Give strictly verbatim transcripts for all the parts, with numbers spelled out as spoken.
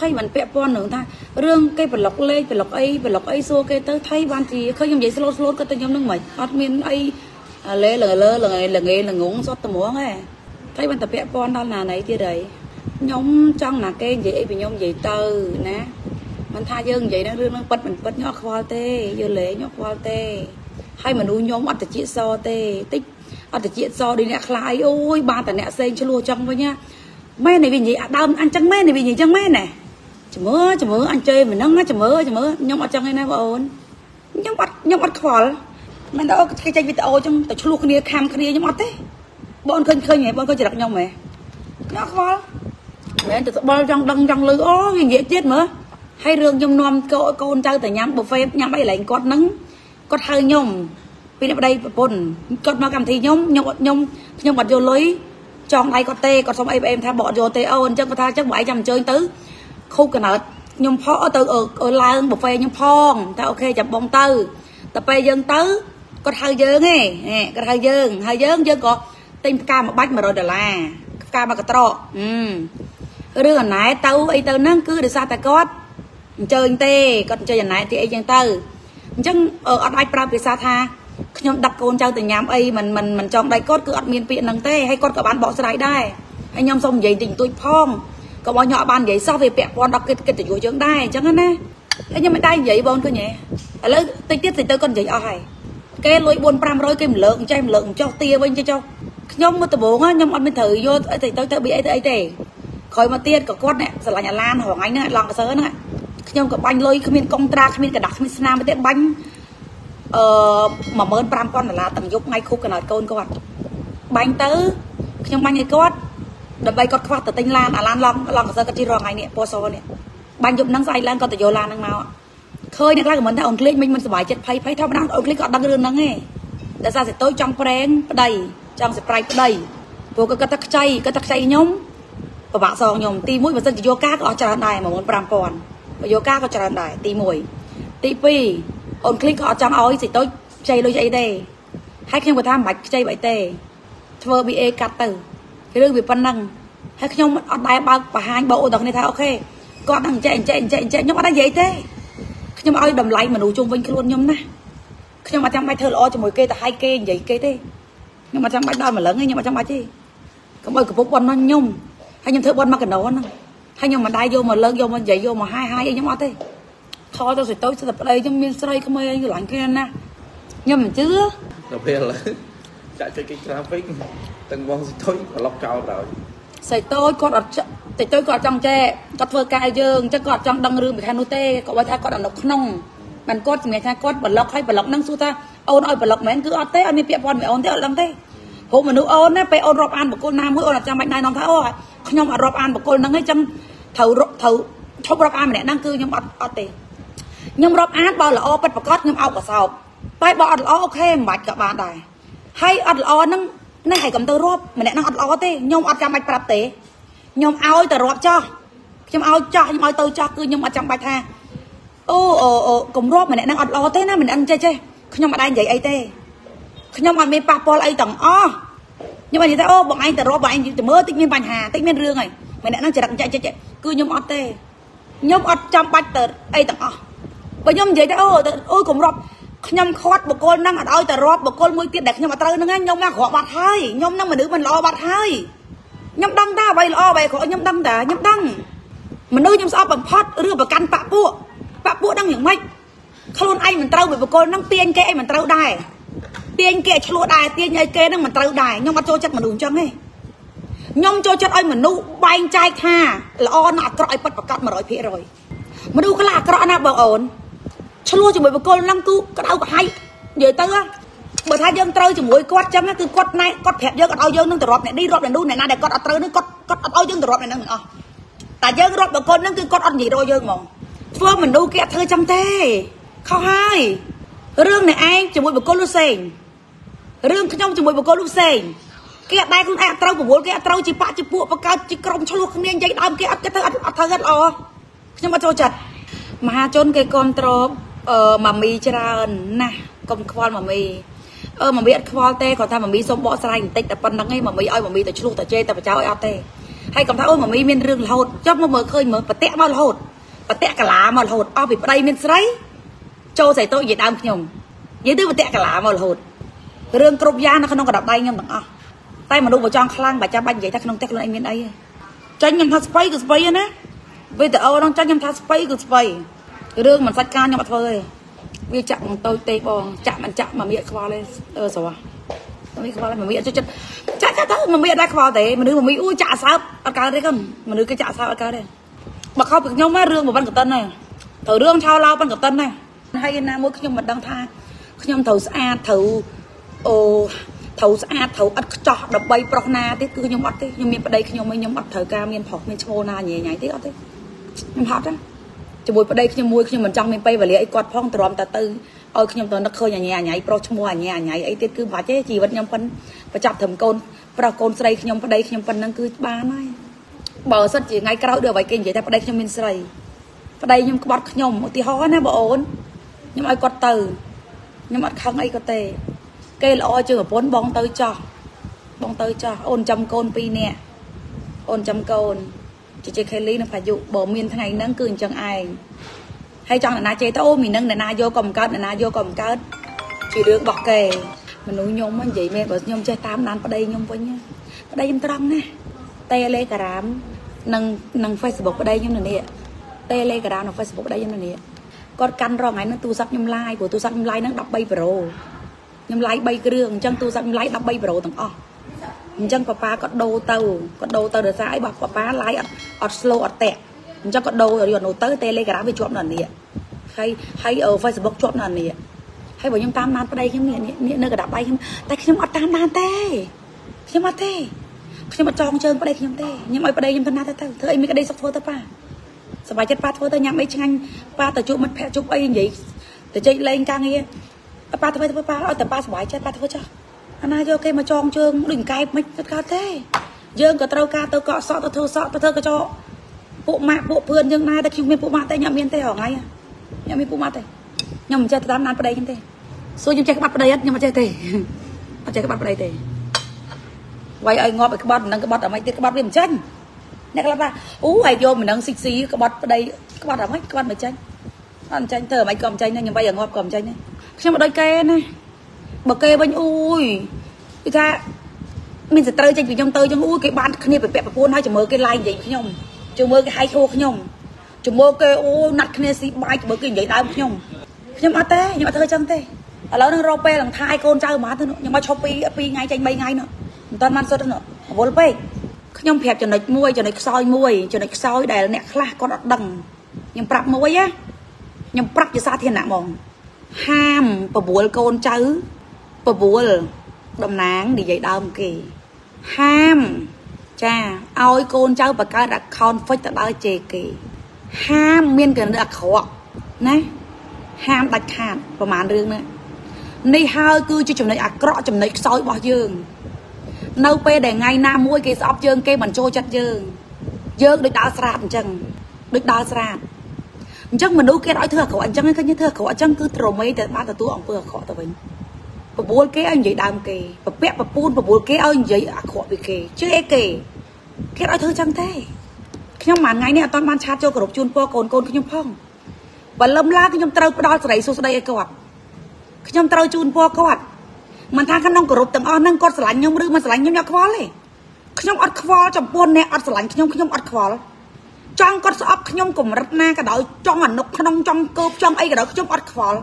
thay bàn pẹp con nữa ta riêng cây bật lọc lê bật lọc ấy bật lọc ấy xô cây tới thay bàn thì khơi nhom giấy slow slow cái tới nhom nước mày admin ấy lê lờ lơ lờ là nghề là ngúng rót tầm uống ấy thay bàn tập pẹp con đó là này kia đấy nhóm trong là cây dễ bị nhom giấy từ nè mình tha dương vậy nó riêng nó bật mình bật nhóc khoa tê dưa lê nhóc khoa tê hay mà nuôi nhóm ăn từ chị so tê tích ăn từ chị so đi nè khai ôi ba tờ nè xây cho lùa trong với nhá mẹ này vì gì à, đâm ăn trắng mẹ này vì gì trắng mẹ này chả mớ chả mớ ăn chơi mình nâng á chả mớ chả mớ nhom ăn trắng hay nè vợ ôn nhom ăn nhom ăn khoa mình đã cái tranh video trong từ cho lùa kia cam kia nhom ăn thế bọn khơi khơi nhảy bọn khơi chỉ đập nhom mày nhóc khoa mẹ từ bao trong đằng đằng lưỡi ó gì dễ chết mớ hay rương nhom nom cậu con trai từ nhám buffet nhám ấy lại quát nắng quát hơi nhom vì ở đây bồn quát mà cầm thì nhom nhom nhom nhom bật vô lưới trong đây có tê còn xong em em tha bỏ vô tê ôn chắc có tha chắc bảy trăm chơi tứ khu cần ở nhom phó từ ở ở la buffet nhom phong ta ok chậm bông tư tập bay dân tứ quát hơi dơ nghe nè quát hơi dơ hơi dơ dơ có tên ca một bách mà rồi đờ là ca mà cái trọ ừ rương này tao ấy tao nó cứ để xa ta cót chơi tê còn chơi này thì ấy dân tư chẳng ở ai pra vì sao tha nhom đặt con trâu từ nhám ấy mình mình mình trong đây cốt cứ ở miền biển nằng tê hay cốt cả bán bỏ ra đây đây hay nhom xong vậy tình tôi phong có bao nhỏ ban vậy sao về bẹp con đọc cái cái tình của chúng đây chẳng nè thế nhưng mà đây vậy bọn cứ nhỉ à lấy tinh tiết thì tôi còn vậy ai cái lối buôn pram rồi cái lượng cho em lượng cho tia bên cho cho nhom mà từ bố á nhom ăn bên thử vô thì tôi tự bị ấy ấy tề khỏi mà tiết có cốt nè rồi là nhà lan hoàng anh nè lòng sớ nè nhom có bánh lôi không biết công tra không biết cả đặt không biết nam biết bánh mà mơn pram con là tầm dục ngay khu cái nợ côn con bánh tứ nhom bánh ấy cốt đập bay cốt khoác từ tinh lan à lan long long sơ cái chi rong ngay nè po so nè bánh dục nắng say lan con từ vô lan nắng mau khơi nè các cái mình ta ổn click mình mình sờ bài chết phay phay thao đang ổn click còn đang rương nắng nghe tại sao sẽ tối trong pren đầy trong sẽ pray đầy vô cái cái tắc chay cái tắc chay nhom và bạn sòng nhom ti mũi và dân chỉ vô cá ở tràn đài mà mơn pram con yoga có tràn đại tí mùi tí pi ôn click họ trong ôi thì tôi chơi lôi dây tê hay khi mà tham bạch chơi bảy tê thơ bị e cắt từ cái lương bị phân năng hay khi ông đai bao và hai bộ đọc này thao ok con đang chạy chạy chạy chạy nhưng mà đang dây tê nhưng mà ôi đầm lạnh mà đủ chung vinh luôn nhom nè nhưng mà trong bài thơ lo cho mùi kê ta hai kê vậy kê tê nhưng mà trong bài đau mà lớn ấy, nhưng mà trong bài chi có mời của bố con nó nhung hay nhung thơ con mà cần nấu nó hay nhưng mà đai vô mà lớn vô mà dậy vô mà hai hai giống thế thôi tôi sẽ tối sẽ tập ở đây trong miền Tây không ai như lạnh kia nè nhưng mà chứ đầu tiên là chạy chơi cái traffic từng vòng tối và lóc cao rồi sài tối con ở thì tôi còn trong tre cắt vơ cài dương chắc còn trong đăng rương bị khanu tê có bao tha còn độc nông mình cốt ngày tha cốt bật lóc hay bật lóc năng su ta ôn ôi bật lóc mến cứ ở tê anh đi pẹp con mẹ ôn tê ở lăng tê hôm mà nữ ôn á phải ôn rộp ăn một cô nam mới ôn là trang mạnh này nó tháo rồi nhưng mà rộp ăn một cô nắng ấy trong thầu thầu thâu rộp ăn mẹ đang cư nhưng mà ở tê nhưng rộp ăn bao là ô bắt bạc cót nhưng ao cả sào bay bỏ lo ok mạch cả bạn này hay ăn lo nâng nâng hay cầm tơ rộp mẹ đang ăn lo tê nhưng ăn trang mạch bạc tê nhưng ao tờ rộp cho nhưng ao cho nhưng ao tơ cho cư nhưng mà trang mạch ha ô ô ô cùng rộp mẹ đang ăn lo thế na mình ăn chơi chơi nhưng mà đang vậy ấy tê nhưng mà mình pa pol ấy tầng o nhưng mà người ta ô bọn anh từ rô bọn anh từ mơ tích miên bành hà tích miên rương này mày đã đang chạy chạy chạy chạy cứ nhom ọt tê nhom ọt trong bạch từ ấy tầng o bởi nhom vậy ta ô ôi cũng rộp nhom khót một cô năng ở đâu từ rô một cô môi tiệt đẹp nhưng mà tao nó nhom đang khó bạch hơi nhom năng mà nữ mình lo bạch hơi nhom đăng ta bay lo bay khỏi nhom đăng ta nhom đăng mình nuôi nhom sao bằng phật rửa bằng căn bạ búa bạ búa đang những mày không anh mình tao bởi một cô năng tiên cái mình tao đài tiền kia cho đài tiền ấy kia đang mà tao đài nhưng mà cho chất mà đúng chân ấy nhưng cho chất ơi mà nụ bánh chai tha là o nọ cõi bật vào cọt mà rồi phía rồi mà đu cái là cõi nào bảo ổn cho luôn cho mấy cô lăng tu có đâu có hay vậy tớ bởi thay dân tao chỉ mỗi quát chân á cứ quát này quát hẹp dân quát ao dân nâng từ rọp này đi rọp này đu này na để quát ở tớ nó quát quát ao dân từ rọp này nâng à tại dân rọp bà con nâng cứ quát ăn gì rồi dân mà phương mình đu kia thơ trong thế không hay rương này anh chỉ mỗi một cô lúc sền rương trong chỉ mỗi một cô lúc sền cái đại con đại trâu của bố cái trâu chỉ bạ chỉ bụa và cao chỉ còng cho luôn không nên dây đam cái cái thứ thứ rất o nhưng mà cho chặt mà chôn cái con trâu mà mì chả nè con khoan mà mì ơ mà mì ăn khoan tê còn ta mà mì xong bỏ xay một tít đặt bánh nắng ấy mà mì ơi mà mì từ chua từ chê từ cháo ơi tê hay còn tháo mà mi miên rương là hột chót mà mở khơi mở và tẹt bao là hột và tẹt cả lá mà là hột o bị đây miên sấy cho giải tôi gì đam nhồng dễ thứ mà tẹt cả lá mà là hột rương cột da nó không có đập tay nhầm bằng o tay mà đu vào trong khăn bà cha banh vậy ta không tẹt luôn anh miên ấy cho nhầm thắt spay cứ spay nữa bây giờ ông đang cho nhầm thắt spay cứ spay rương mình sạch can nhầm thôi bây chạm tôi tê bong chạm anh chạm mà miệng co lên ơ sao mình qua mà miệng cho chân chả chả tới mà miệng đã qua thế mà đứa mà miệng u chả sao ăn cá đấy không mà đứa cái chả sao ăn cá đấy mà không được nhau má rương của Văn Cửu Tân này thầu rương trao lao Văn Cửu Tân này hay là mỗi khi mà đang tha khi nhom thầu xa thầu ô thầu xa thầu ăn cho đập bay prona thế cứ nhom bắt thế nhom miệng vào đây khi nhom mới nhom bắt thầu ca miệng phọc miệng chua na nhẹ nhảy thế đó thế nhom hot á chỉ buổi vào đây khi nhom mui khi nhom mình trong miệng bay và lấy quạt phong từ ròm từ từ ôi khi nhom tôi nó khơi nhà nhà nhảy pro trong mùa nhà nhảy ấy tiết cứ vả chế chỉ vẫn nhom phân và chặt thầm côn pro côn sấy khi nhom vào đây khi nhom phân đang cứ ba nay bờ sân chỉ ngay cái đó được vài kinh vậy ta vào đây khi nhom bên sấy vào đây nhom có bắt khi nhom một tí ho nè bỏ ổn nhom ai quật từ nhom bắt không ai có tề cây lọ chưa bốn bong tới cho bong tới cho ôn trăm côn pi nè ôn trăm côn chỉ chơi khay lý nó phải dụ bỏ miên thằng này nắng cười chẳng ai hay cho là na chơi tao mình nâng là na vô cầm cát là na vô cầm cát chỉ được bọc kề mình nuôi nhôm anh chị mẹ vợ nhôm chơi tám nán vào đây nhôm với nhá vào đây nhôm trăng nè tele cả đám nâng nâng Facebook vào đây nhôm này nè tele cả đám nâng Facebook vào đây nhôm này nè con căn rồi ngày nó tu sắp nhôm like của tu sắp nhôm like nó đọc bay pro nhôm like bay kêu chẳng tu sắp nhôm like đọc bay pro thằng o chẳng papa con đồ tàu con đồ tàu được sai bọc papa like ở slow ở tẹt cho con đồ rồi nó tới telegram về chọn lần này hay hay ở Facebook chọn lần này hay bảo nhung tam nan vào đây cái miệng miệng nơi cả đạp bay không tay khi nhung ở tam nan tê khi mà tê khi mà tròn trơn vào đây khi nhung tê nhưng mà vào đây nhung thân nan tê thưa em cái đây sắp thôi tao pa sắp bài chết pa thôi tao nhắm mấy chân anh pa tao chụp mất phe chụp ấy vậy tao chơi lên càng nghe pa thôi tao pa ở tao pa sắp bài chết pa thôi cho anh ai cho cái mà tròn trơn đỉnh cay mấy tất cả thế dương cả tao ca tao cọ sọ tao thưa sọ tao thưa cái cho bộ mạ bộ phơn nhưng nay ta chịu miên bộ mạ tay nhầm miên tay ở ngay nhầm miên bộ mạ tay nhầm chơi tám nán vào đây nhầm tay số nhầm chơi các bạn vào đây hết nhưng mà chơi tề mà chơi các bạn vào đây tề vậy ai ngó cái bát nâng cái bát ở mấy tiết cái bát với mình tranh nè các bạn ú ai vô mình nâng xịt xí cái bát vào đây các bạn ở mấy các bạn mình tranh ăn tranh thở mấy cầm tranh này nhầm bây giờ ngó cầm tranh này xem vào đây kê này bờ kê bên ui người ta mình sẽ tơi tranh vì nhầm tơi trong ui cái bát kia phải bẹp vào cuốn hay chỉ mới cái like gì nhầm chúng mơ cái hai khô nhom chúng mơ cái ô nát cái này xí bài chúng mơ cái vậy đau nhom nhưng mà té nhưng mà thôi chăng té ở lâu nó rau pe làm thai con trai mà thôi nhưng mà cho pi pi ngay tranh bay ngay nữa toàn man sốt nữa bốn pe nhom phèp cho nó muôi cho nó soi muôi cho nó soi đầy nẹt la con đắt đằng nhưng bắp muôi á nhưng bắp cho xa thiên nạn mòn ham bờ bùa con trai bờ bùa đầm nắng để vậy đau kì ham cha ôi con cháu bà cái đặt con phết tại đây chê kì ham miên cái đặt khó nè ham đặt hàng và màn đường nữa nay hơi cứ cho chồng này à cọ chồng này soi bỏ giường nâu pe để ngay nam mũi cái sọp giường cái bàn trôi chặt giường giường được đào sạt chừng được đào sạt chừng mình đâu cái nói thừa khẩu anh chừng cái như thừa khẩu chừng cứ trồ mấy từ ba từ tu ông vừa khó tao mình và bốn cái anh vậy đam kì và bẹp và buôn và bốn cái anh vậy à khó bị kì chứ ấy kì cái nói thơ chẳng thế khi mà ngay này toàn ban chat cho cả độc chuôn po cồn cồn khi nhom phong và lâm la khi nhom trâu đo sẩy xuống đây cái quạt khi nhom trâu chuôn po quạt mình thang khăn nông cả độc tầng on nâng con sẩy nhom rư mà sẩy nhom nhọt khó này khi nhom ọt khó chậm buôn này ọt sẩy khi nhom khi nhom ọt khó trong con sọp khi nhom cùng rất na cả đội trong ảnh nục khăn nông trong cướp trong ấy cả đội khi nhom ọt khó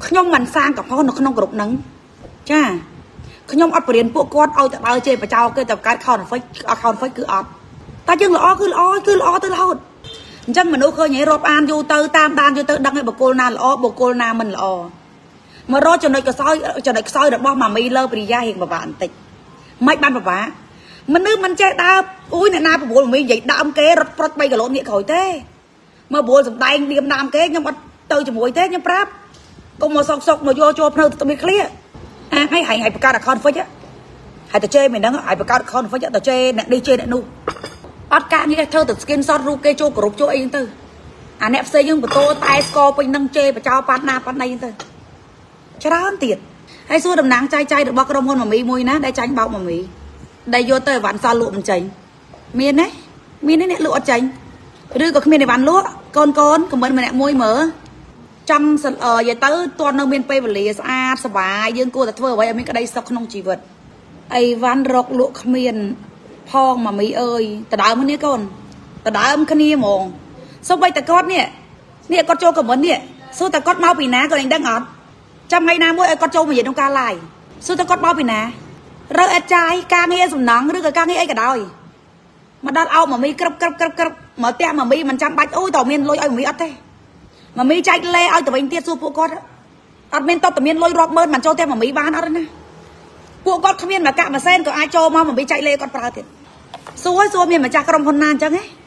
khi nhom mình sang cả phong nó khăn nông cả độc nắng cha khi nhom ọt bờ đền buộc quạt ao tại bao chơi và trao cái tập cái con phải con phải cứ ọt ta chưng là o cứ o cứ o tới hột chưng mình đâu khơi nhảy rộp an vô tới tam đan vô tới đăng cái bờ cô na là o bờ cô na mình là o mà rồi chừng này cái soi chừng này cái soi được bao mà mi lơ bì da hiện bà bạn tịch mấy ban bà bả mình nước mình chơi đau ui này na bờ bùa mi vậy đau kế rớt rớt bay cả lỗ nhẹ khỏi thế mà bùa sầm tay điềm nam kế nhom ọt tới chừng muối thế nhom práp cùng một sọc sọc mà vô cho phơi tụi mi clear hay hay hay cá đặc con phơi chứ, hay tao chơi mình đang hay cá đặc con phơi chứ tao chơi nè đi chơi nè nu, bắt cá như cái thơ từ skin shot ru cây châu cổ châu ấy như tư, à nẹp xây nhưng mà tô tai co bên năng chơi và trao pan na pan này như tư, cho đó ăn tiền, hay xưa đầm nắng chay chay được bao công hơn mà mì mui ná, đây tránh bao mà mì, đây vô tới ván xa lụa mình tránh, miên đấy miên đấy nè lụa chành rư có miên để bán lúa con con của mình mà nè môi mở trăm ở giờ tới toàn nông miên pê và lìa xa sờ bài dương cô đặt vợ vậy mình ở đây sọc không chỉ vật ai van rọc lụa miên phong mà mấy ơi từ đó mới nè con từ đó ông khani mồm xong bây từ con nè nè con trâu của mình nè số từ con mau bị ná còn anh đang ngọt trăm ngày nào mỗi con trâu mà gì đông ca lại số từ con mau bị ná rồi ở trái ca nghe dùng nắng rư cái ca nghe ấy cả đời mà đắt ao mà mi cướp cướp cướp cướp mà tem mà mi mình trăm bạch ôi tàu miên lôi ơi mi ắt thế mà mi chạy le ơi tụi mình tiết su phụ con ắt miên tao tụi miên lôi rọt mơn mà cho tem mà mi bán ắt nè phụ con không miên mà cạ mà sen có ai cho mau mà mi chạy le con pha thiệt xúi xúi miên mà cha con con nan chẳng ấy